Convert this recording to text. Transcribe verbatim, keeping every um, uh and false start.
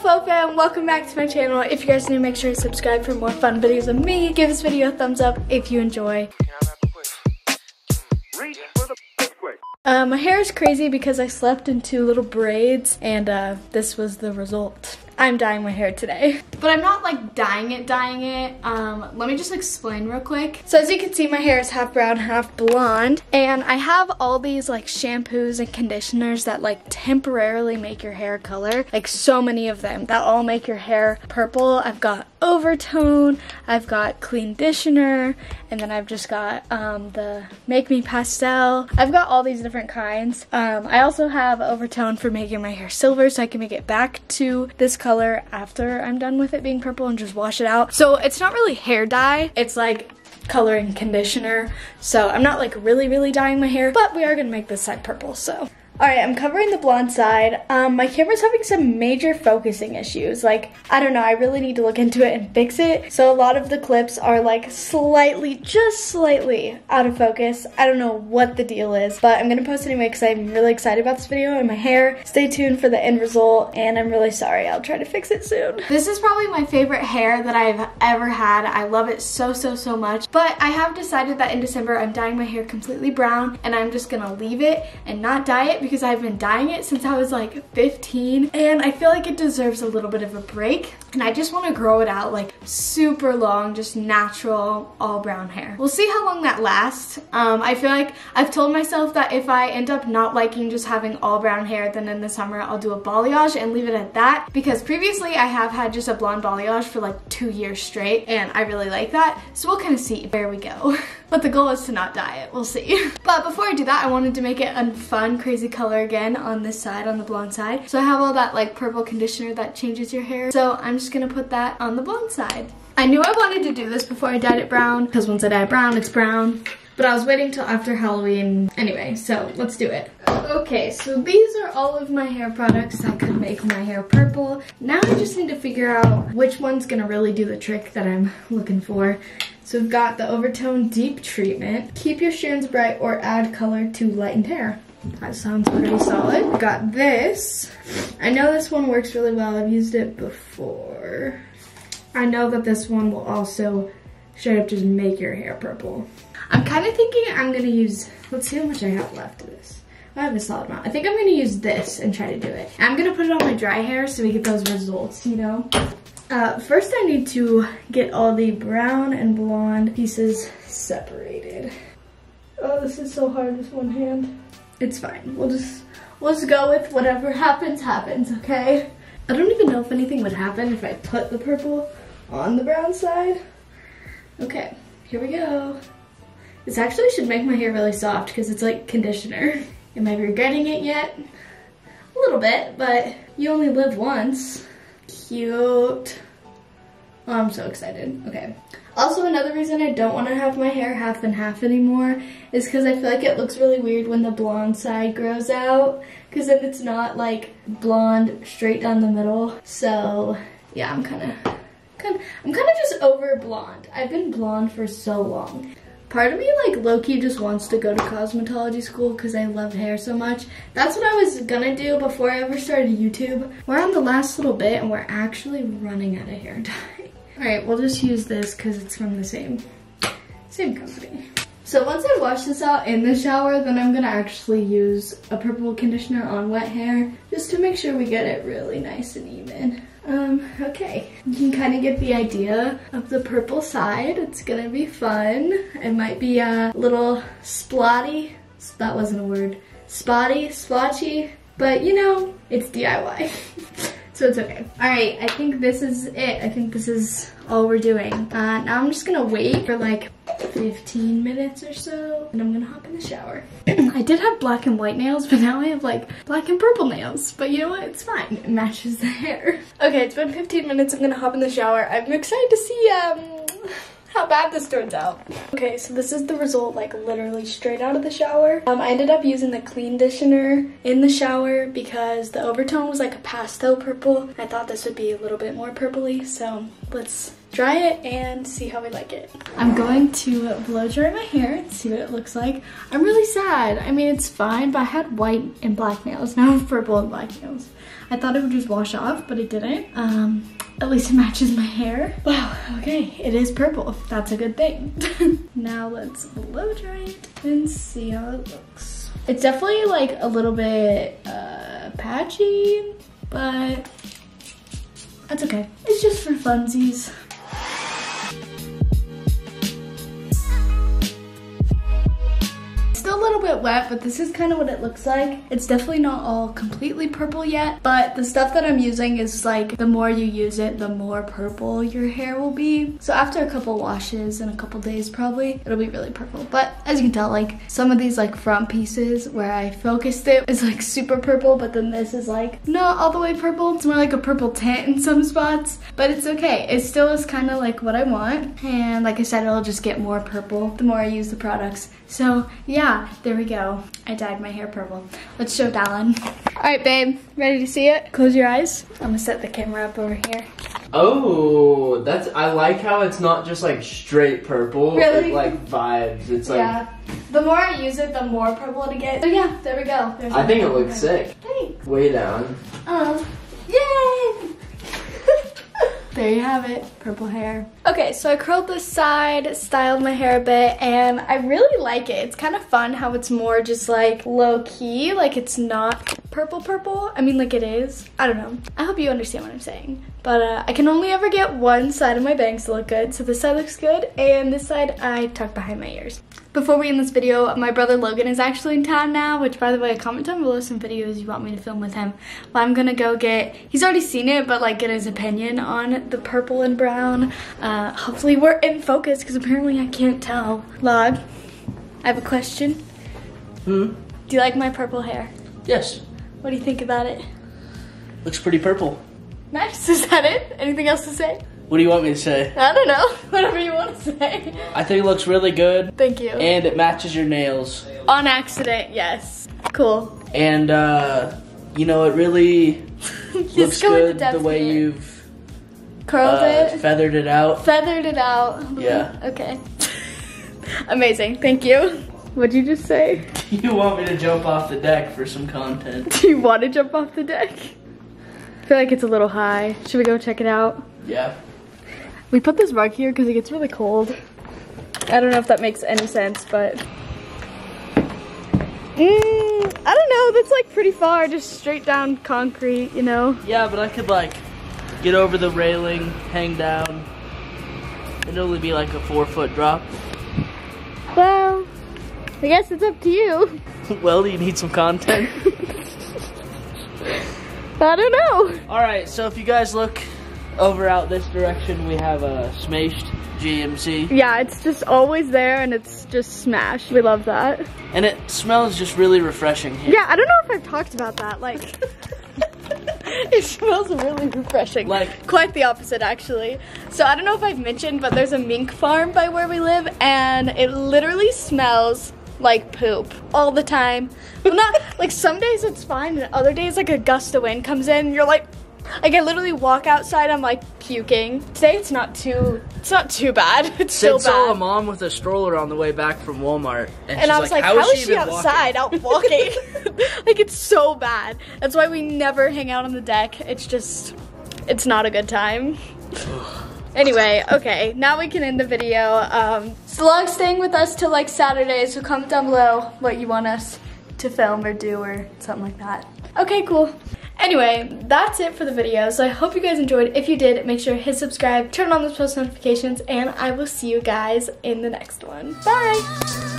Hello faux fam, welcome back to my channel. If you guys are new, make sure you subscribe for more fun videos of me. Give this video a thumbs up if you enjoy. Uh, my hair is crazy because I slept in two little braids and uh, this was the result. I'm dyeing my hair today. But I'm not like dyeing it, dyeing it. Um, let me just explain real quick. So as you can see, my hair is half brown, half blonde. And I have all these like shampoos and conditioners that like temporarily make your hair color. Like so many of them that all make your hair purple. I've got Overtone, I've got Cleanditioner, and then I've just got um, the Make Me Pastel. I've got all these different kinds. Um, I also have Overtone for making my hair silver so I can make it back to this color color after I'm done with it being purple and just wash it out. So it's not really hair dye, it's like color and conditioner. So I'm not like really really dyeing my hair, but we are gonna make this side purple. So alright, I'm covering the blonde side. Um, my camera's having some major focusing issues. Like, I don't know, I really need to look into it and fix it. So a lot of the clips are like slightly, just slightly out of focus. I don't know what the deal is, but I'm gonna post anyway because I'm really excited about this video and my hair. Stay tuned for the end result, and I'm really sorry. I'll try to fix it soon. This is probably my favorite hair that I've ever had. I love it so, so, so much. But I have decided that in December, I'm dyeing my hair completely brown, and I'm just gonna leave it and not dye it, because I've been dyeing it since I was like fifteen, and I feel like it deserves a little bit of a break, and I just want to grow it out like super long, just natural all brown hair. We'll see how long that lasts. um, I feel like I've told myself that if I end up not liking just having all brown hair, then in the summer I'll do a balayage and leave it at that, because previously I have had just a blonde balayage for like two years straight, and I really like that, so we'll kind of see where we go. But the goal is to not dye it, we'll see. But before I do that, I wanted to make it a fun, crazy color again on this side, on the blonde side. So I have all that like purple conditioner that changes your hair. So I'm just gonna put that on the blonde side. I knew I wanted to do this before I dyed it brown, because once I dye it brown, it's brown. But I was waiting till after Halloween. Anyway, so let's do it. Okay, so these are all of my hair products that could make my hair purple. Now I just need to figure out which one's gonna really do the trick that I'm looking for. So we've got the Overtone Deep Treatment. Keep your strands bright or add color to lightened hair. That sounds pretty solid. Got this. I know this one works really well. I've used it before. I know that this one will also straight up just make your hair purple. I'm kind of thinking I'm gonna use, let's see how much I have left of this. I have a solid amount. I think I'm gonna use this and try to do it. I'm gonna put it on my dry hair so we get those results, you know? Uh, first I need to get all the brown and blonde pieces separated. Oh, this is so hard with one hand. It's fine, we'll just, we'll just go with whatever happens, happens, okay? I don't even know if anything would happen if I put the purple on the brown side. Okay, here we go. This actually should make my hair really soft because it's like conditioner. Am I regretting it yet? A little bit, but you only live once. Cute. Oh, I'm so excited. Okay. Also, another reason I don't want to have my hair half and half anymore is because I feel like it looks really weird when the blonde side grows out, because then it's not like blonde straight down the middle. So yeah, I'm kind of, kind of, I'm kind of just over blonde. I've been blonde for so long. Part of me, like, low-key just wants to go to cosmetology school because I love hair so much. That's what I was gonna do before I ever started YouTube. We're on the last little bit, and we're actually running out of hair dye. All right, we'll just use this because it's from the same, same company. So once I wash this out in the shower, then I'm gonna actually use a purple conditioner on wet hair just to make sure we get it really nice and even. Um, okay. You can kind of get the idea of the purple side. It's gonna be fun. It might be a little splotty. That wasn't a word. Spotty, splotchy, but you know, it's D I Y. So it's okay. All right, I think this is it. I think this is all we're doing. Uh, now I'm just gonna wait for like fifteen minutes or so, and I'm gonna hop in the shower. I did have black and white nails, but now I have like black and purple nails. But you know what, it's fine. It matches the hair. Okay, it's been fifteen minutes. I'm gonna hop in the shower. I'm excited to see um how bad this turns out. Okay, so this is the result, like literally straight out of the shower. Um, I ended up using the clean conditioner in the shower because the Overtone was like a pastel purple. I thought this would be a little bit more purpley, so let's dry it and see how we like it. I'm going to blow dry my hair and see what it looks like. I'm really sad. I mean, it's fine, but I had white and black nails. Now I have purple and black nails. I thought it would just wash off, but it didn't. Um, at least it matches my hair. Wow, okay, it is purple. That's a good thing. Now let's blow dry it and see how it looks. It's definitely like a little bit uh, patchy, but that's okay. It's just for funsies. A little bit wet, but this is kind of what it looks like. It's definitely not all completely purple yet, but the stuff that I'm using is like, the more you use it, the more purple your hair will be. So after a couple washes and a couple days probably, it'll be really purple. But as you can tell, like some of these like front pieces where I focused it is like super purple, but then this is like not all the way purple. It's more like a purple tint in some spots, but it's okay. It still is kind of like what I want. And like I said, it'll just get more purple the more I use the products. So yeah. There we go. I dyed my hair purple. Let's show Dallin. All right, babe. Ready to see it? Close your eyes. I'm gonna set the camera up over here. Oh, that's. I like how it's not just like straight purple. Really? It like vibes. It's like. Yeah. The more I use it, the more purple it gets. So yeah, there we go. There's I think it looks sick. Thanks. Way down. Oh. Yay! There you have it, purple hair. Okay, so I curled this side, styled my hair a bit, and I really like it. It's kind of fun how it's more just like low key, like it's not purple purple. I mean, like it is, I don't know. I hope you understand what I'm saying. But uh, I can only ever get one side of my bangs to look good, so this side looks good, and this side I tuck behind my ears. Before we end this video, my brother Logan is actually in town now, which by the way, comment down below some videos you want me to film with him. But I'm gonna go get, he's already seen it, but like get his opinion on the purple and brown. Uh, hopefully we're in focus, because apparently I can't tell. Log, I have a question. Hmm? Do you like my purple hair? Yes. What do you think about it? Looks pretty purple. Nice, is that it? Anything else to say? What do you want me to say? I don't know. Whatever you want to say. I think it looks really good. Thank you. And it matches your nails. On accident, yes. Cool. And, uh, you know, it really looks good the way you've curled uh, it, feathered it out. Feathered it out. Yeah. Okay. Amazing. Thank you. What'd you just say? Do you want me to jump off the deck for some content? Do you want to jump off the deck? I feel like it's a little high. Should we go check it out? Yeah. We put this rug here because it gets really cold. I don't know if that makes any sense, but... Mm, I don't know, that's like pretty far, just straight down concrete, you know? Yeah, but I could like get over the railing, hang down. It'd only be like a four foot drop. Well, I guess it's up to you. Well, you need some content. I don't know. All right, so if you guys look over out this direction, we have a smashed G M C. Yeah, it's just always there and it's just smashed. We love that. And it smells just really refreshing here. Yeah, I don't know if I've talked about that. Like, it smells really refreshing. Like, quite the opposite actually. So I don't know if I've mentioned, but there's a mink farm by where we live and it literally smells like poop all the time. Well, not, like some days it's fine and other days like a gust of wind comes in and you're like, Like I literally walk outside, I'm like puking. Today it's not too, it's not too bad. It's still bad. I saw a mom with a stroller on the way back from Walmart. And, and I was like, like how, how is she, she outside walking? out walking? Like it's so bad. That's why we never hang out on the deck. It's just, it's not a good time. Anyway, okay, now we can end the video. Um, Slug's staying with us till like Saturday, so comment down below what you want us to film or do or something like that. Okay, cool. Anyway, that's it for the video, so I hope you guys enjoyed. If you did, make sure to hit subscribe, turn on those post notifications, and I will see you guys in the next one. Bye!